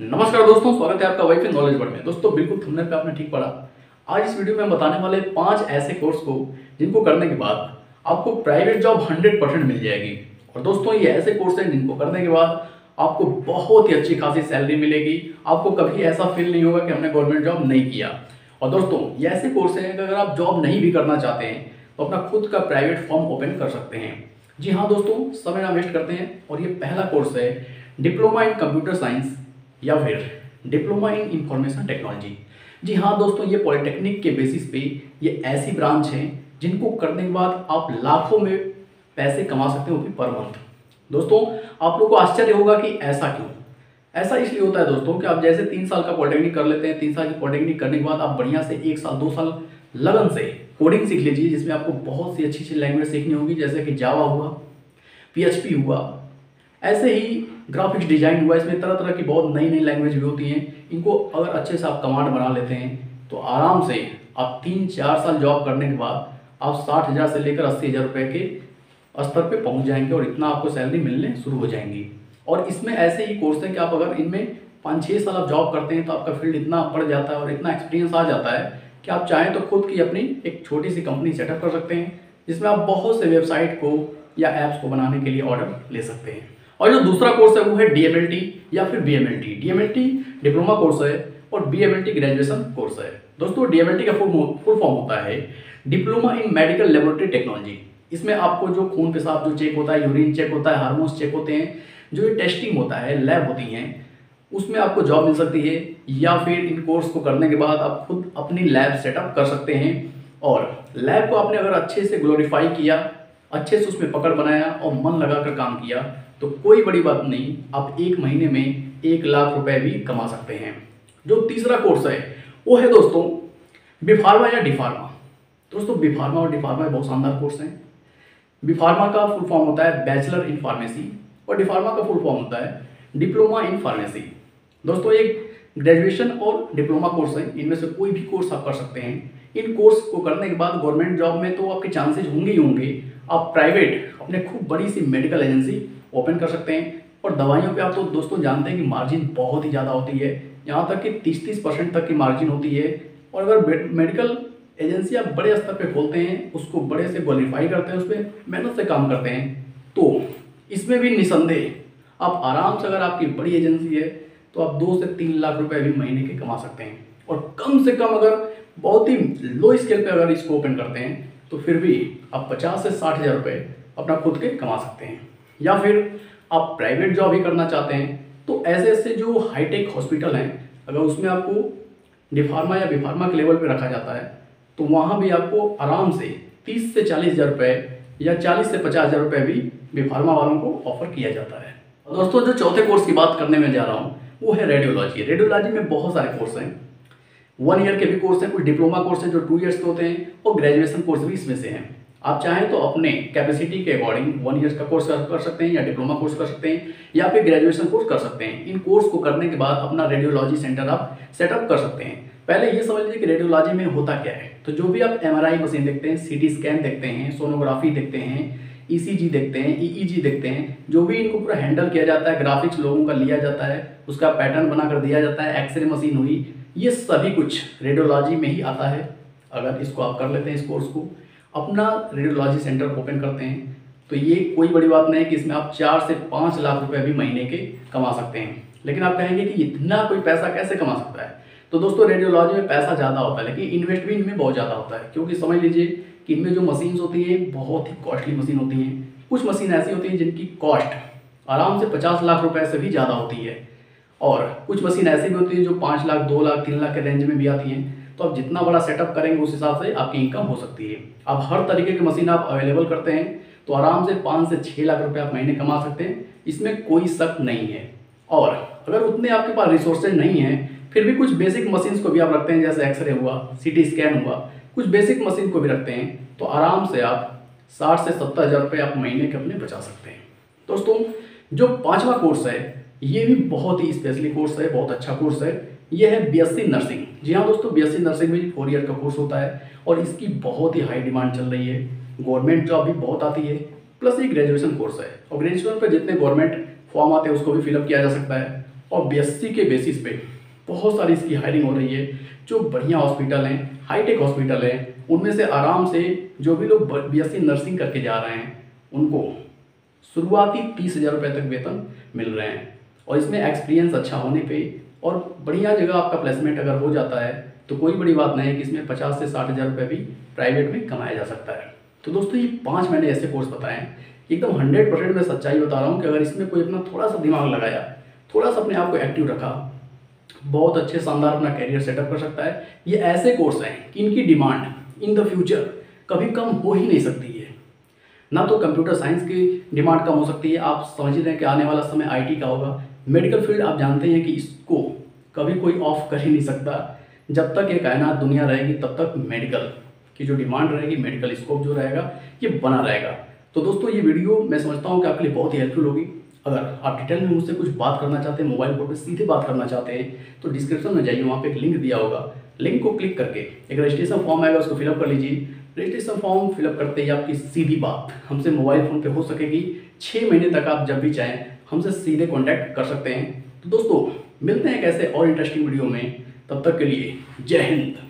नमस्कार दोस्तों, स्वागत है आपका वाईफाई नॉलेज वर्ल्ड में। दोस्तों बिल्कुल थंबनेल पे आपने ठीक पढ़ा। आज इस वीडियो में हम बताने वाले 5 ऐसे कोर्स को जिनको करने के बाद आपको प्राइवेट जॉब 100% मिल जाएगी। और दोस्तों ये ऐसे कोर्स हैं जिनको करने के बाद आपको बहुत ही अच्छी खासी सैलरी मिलेगी। आपको कभी ऐसा फील नहीं होगा कि हमने गवर्नमेंट जॉब नहीं किया। और दोस्तों ये ऐसे कोर्स हैं कि अगर आप जॉब नहीं भी करना चाहते हैं तो अपना खुद का प्राइवेट फॉर्म ओपन कर सकते हैं। जी हाँ दोस्तों, समय ना वेस्ट करते हैं। और ये पहला कोर्स है डिप्लोमा इन कंप्यूटर साइंस या फिर डिप्लोमा इन इंफॉर्मेशन टेक्नोलॉजी। जी हाँ दोस्तों, ये पॉलिटेक्निक के बेसिस पे ये ऐसी ब्रांच हैं जिनको करने के बाद आप लाखों में पैसे कमा सकते हो, वो भी पर मंथ। दोस्तों आप लोग को आश्चर्य होगा कि ऐसा क्यों? ऐसा इसलिए होता है दोस्तों कि आप जैसे 3 साल का पॉलिटेक्निक कर लेते हैं, 3 साल की पॉलिटेक्निक करने के बाद आप बढ़िया से 1 साल 2 साल लगन से कोडिंग सीख लीजिए, जिसमें आपको बहुत सी अच्छी अच्छी लैंग्वेज सीखनी होगी, जैसे कि जावा हुआ, PHP हुआ, ऐसे ही ग्राफिक्स डिजाइन हुआ। इसमें तरह तरह की बहुत नई नई लैंग्वेज भी होती हैं। इनको अगर अच्छे से आप कमांड बना लेते हैं तो आराम से आप 3-4 साल जॉब करने के बाद आप 60,000 से लेकर 80,000 रुपये के स्तर पे पहुंच जाएंगे और इतना आपको सैलरी मिलने शुरू हो जाएंगी। और इसमें ऐसे ही कोर्स हैं कि आप अगर इनमें 5-6 साल आप जॉब करते हैं तो आपका फील्ड इतना बढ़ जाता है और इतना एक्सपीरियंस आ जाता है कि आप चाहें तो खुद की अपनी एक छोटी सी कंपनी सेटअप कर सकते हैं, जिसमें आप बहुत से वेबसाइट को या ऐप्स को बनाने के लिए ऑर्डर ले सकते हैं। और जो दूसरा कोर्स है वो है DMLT या फिर BMLT। DMLT डिप्लोमा कोर्स है और BMLT ग्रेजुएशन कोर्स है। दोस्तों DMLT का फुल फॉर्म होता है diploma in medical laboratory technology. इसमें आपको जो खून पेशाब जो चेक होता है, यूरिन चेक होता है, हार्मोन्स चेक होते हैं, जो ये टेस्टिंग होता है, लैब होती हैं, उसमें आपको जॉब मिल सकती है। या फिर इन कोर्स को करने के बाद आप खुद अपनी लैब सेटअप कर सकते हैं। और लैब को आपने अगर अच्छे से ग्लोरीफाई किया, अच्छे से उसमें पकड़ बनाया और मन लगा कर काम किया तो कोई बड़ी बात नहीं, आप 1 महीने में 1 लाख रुपए भी कमा सकते हैं। जो तीसरा कोर्स है वो है दोस्तों बीफार्मा या डिफार्मा। दोस्तों बीफार्मा और डिफार्मा बहुत शानदार कोर्स हैं। बीफार्मा का फुल फॉर्म होता है बैचलर इन फार्मेसी और डिफार्मा का फुल फॉर्म होता है डिप्लोमा इन फार्मेसी। दोस्तों एक ग्रेजुएशन और डिप्लोमा कोर्स है, इनमें से कोई भी कोर्स आप कर सकते हैं। इन कोर्स को करने के बाद गवर्नमेंट जॉब में तो आपके चांसेज होंगे ही होंगे। आप प्राइवेट अपने खूब बड़ी सी मेडिकल एजेंसी ओपन कर सकते हैं। और दवाइयों पे आप तो दोस्तों जानते हैं कि मार्जिन बहुत ही ज़्यादा होती है, यहाँ तक कि 30-30% तक की मार्जिन होती है। और अगर मेडिकल एजेंसी आप बड़े स्तर पे खोलते हैं, उसको बड़े से क्वालिफाई करते हैं, उस पर मेहनत से काम करते हैं, तो इसमें भी निसंदेह आप आराम से, अगर आपकी बड़ी एजेंसी है तो आप 2 से 3 लाख रुपये भी महीने के कमा सकते हैं। और कम से कम अगर बहुत ही लो स्केल पर अगर इसको ओपन करते हैं तो फिर भी आप 50 से 60,000 रुपये अपना खुद के कमा सकते हैं। या फिर आप प्राइवेट जॉब ही करना चाहते हैं तो ऐसे ऐसे जो हाईटेक हॉस्पिटल हैं, अगर उसमें आपको डिफार्मा या बीफार्मा के लेवल पे रखा जाता है तो वहाँ भी आपको आराम से 30 से 40,000 रुपये या 40 से 50,000 रुपये भी बीफार्मा वालों को ऑफर किया जाता है। और दोस्तों जो चौथे कोर्स की बात करने में जा रहा हूँ वो है रेडियोलॉजी। रेडियोलॉजी में बहुत सारे कोर्स हैं, 1 ईयर के भी कोर्स हैं, कुछ डिप्लोमा कोर्स हैं जो 2 ईयर्स के होते हैं और ग्रेजुएशन कोर्स भी इसमें से हैं। आप चाहें तो अपने कैपेसिटी के अकॉर्डिंग 1 ईयर का कोर्स कर सकते हैं या डिप्लोमा कोर्स कर सकते हैं या फिर ग्रेजुएशन कोर्स कर सकते हैं। इन कोर्स को करने के बाद अपना रेडियोलॉजी सेंटर आप सेटअप कर सकते हैं। पहले ये समझ लीजिए कि रेडियोलॉजी में होता क्या है। तो जो भी आप MRI मशीन देखते हैं, CT स्कैन देखते हैं, सोनोग्राफी देखते हैं, ECG देखते हैं, EEG देखते हैं, जो भी इनको पूरा हैंडल किया जाता है, ग्राफिक्स लोगों का लिया जाता है, उसका पैटर्न बना कर दिया जाता है, एक्सरे मशीन हुई, ये सभी कुछ रेडियोलॉजी में ही आता है। अगर इसको आप कर लेते हैं, इस कोर्स को अपना रेडियोलॉजी सेंटर ओपन करते हैं तो ये कोई बड़ी बात नहीं है कि इसमें आप 4 से 5 लाख रुपए भी महीने के कमा सकते हैं। लेकिन आप कहेंगे कि इतना कोई पैसा कैसे कमा सकता है? तो दोस्तों रेडियोलॉजी में पैसा ज़्यादा होता है, लेकिन इन्वेस्ट भी इनमें बहुत ज़्यादा होता है। क्योंकि समझ लीजिए कि इनमें जो मशीन्स होती हैं बहुत ही कॉस्टली मशीन होती हैं। कुछ मशीन ऐसी होती हैं जिनकी कॉस्ट आराम से 50 लाख रुपये से भी ज़्यादा होती है और कुछ मशीन ऐसी भी होती है जो 5 लाख 2 लाख 3 लाख के रेंज में भी आती हैं। तो आप जितना बड़ा सेटअप करेंगे उस हिसाब से आपकी इनकम हो सकती है। आप हर तरीके की मशीन आप अवेलेबल करते हैं तो आराम से 5 से 6 लाख रुपए आप महीने कमा सकते हैं, इसमें कोई शक नहीं है। और अगर उतने आपके पास रिसोर्सेज नहीं हैं, फिर भी कुछ बेसिक मशीन्स को भी आप रखते हैं, जैसे एक्सरे हुआ, CT स्कैन हुआ, कुछ बेसिक मशीन को भी रखते हैं तो आराम से आप 60 से 70,000 रुपये आप महीने के अपने बचा सकते हैं। दोस्तों जो 5वां कोर्स है ये भी बहुत ही स्पेशली कोर्स है, बहुत अच्छा कोर्स है, ये है BSc नर्सिंग। जी हाँ दोस्तों, BSc नर्सिंग में 4 ईयर का कोर्स होता है और इसकी बहुत ही हाई डिमांड चल रही है। गवर्नमेंट जॉब भी बहुत आती है, प्लस ये ग्रेजुएशन कोर्स है और ग्रेजुएशन पर जितने गवर्नमेंट फॉर्म आते हैं उसको भी फिलअप किया जा सकता है। ऑब्वियसली के बेसिस पे बहुत सारी इसकी हायरिंग हो रही है। जो बढ़िया हॉस्पिटल हैं, हाईटेक हॉस्पिटल हैं, उनमें से आराम से जो भी लोग BSc नर्सिंग करके जा रहे हैं उनको शुरुआती 30,000 रुपये तक वेतन मिल रहे हैं। और इसमें एक्सपीरियंस अच्छा होने पे और बढ़िया जगह आपका प्लेसमेंट अगर हो जाता है तो कोई बड़ी बात नहीं है कि इसमें 50 से 60,000 रुपये भी प्राइवेट में कमाया जा सकता है। तो दोस्तों ये 5 मैंने ऐसे कोर्स बताएं, एकदम 100% मैं सच्चाई बता रहा हूँ कि अगर इसमें कोई अपना थोड़ा सा दिमाग लगाया, थोड़ा सा अपने आप को एक्टिव रखा, बहुत अच्छे शानदार अपना कैरियर सेटअप कर सकता है। ये ऐसे कोर्स हैं कि इनकी डिमांड इन द फ्यूचर कभी कम हो ही नहीं सकती है। ना तो कंप्यूटर साइंस की डिमांड कम हो सकती है, आप समझ रहे हैं कि आने वाला समय IT का होगा। मेडिकल फील्ड आप जानते हैं कि इसको कभी कोई ऑफ कर ही नहीं सकता। जब तक ये कायनात दुनिया रहेगी तब तक मेडिकल की जो डिमांड रहेगी, मेडिकल स्कोप जो रहेगा ये बना रहेगा। तो दोस्तों ये वीडियो मैं समझता हूँ कि आपके लिए बहुत ही हेल्पफुल होगी। अगर आप डिटेल में मुझसे कुछ बात करना चाहते हैं, मोबाइल पर सीधे बात करना चाहते हैं तो डिस्क्रिप्शन में जाइए, वहाँ पे एक लिंक दिया होगा, लिंक को क्लिक करके एक रजिस्ट्रेशन फॉर्म आएगा, उसको फिलअप कर लीजिए। रजिस्ट्रेशन फॉर्म फिलअप करते ही आपकी सीधी बात हमसे मोबाइल फ़ोन पे हो सकेगी। 6 महीने तक आप जब भी चाहें हमसे सीधे कॉन्टैक्ट कर सकते हैं। तो दोस्तों मिलते हैं एक ऐसे और इंटरेस्टिंग वीडियो में, तब तक के लिए जय हिंद।